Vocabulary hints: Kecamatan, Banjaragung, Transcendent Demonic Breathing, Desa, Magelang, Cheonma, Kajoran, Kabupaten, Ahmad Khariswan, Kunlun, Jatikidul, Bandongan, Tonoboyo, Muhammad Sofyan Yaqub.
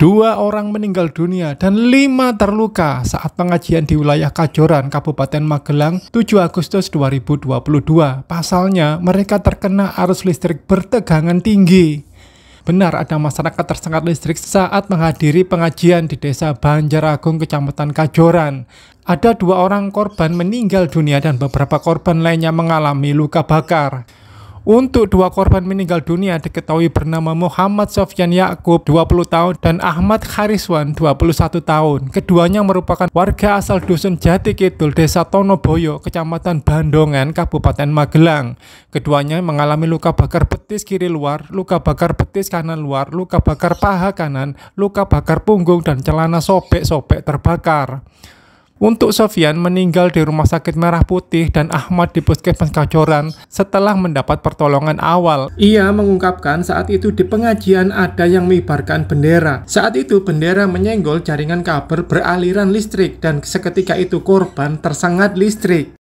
2 orang meninggal dunia dan 5 terluka saat pengajian di wilayah Kajoran, Kabupaten Magelang, 7 Agustus 2022. Pasalnya, mereka terkena arus listrik bertegangan tinggi. Benar, ada masyarakat tersengat listrik saat menghadiri pengajian di Desa Banjaragung, Kecamatan Kajoran. Ada 2 orang korban meninggal dunia dan beberapa korban lainnya mengalami luka bakar. Untuk 2 korban meninggal dunia diketahui bernama Muhammad Sofyan Yaqub, 20 tahun, dan Ahmad Khariswan, 21 tahun. Keduanya merupakan warga asal dusun Jatikidul, Desa Tonoboyo, Kecamatan Bandongan, Kabupaten Magelang. Keduanya mengalami luka bakar betis kiri luar, luka bakar betis kanan luar, luka bakar paha kanan, luka bakar punggung, dan celana sobek-sobek terbakar. Untuk Sofyan meninggal di Rumah Sakit Merah Putih dan Ahmad di Puskesmas Kajoran setelah mendapat pertolongan awal. Ia mengungkapkan saat itu di pengajian ada yang mengibarkan bendera. Saat itu bendera menyenggol jaringan kabel beraliran listrik dan seketika itu korban tersengat listrik.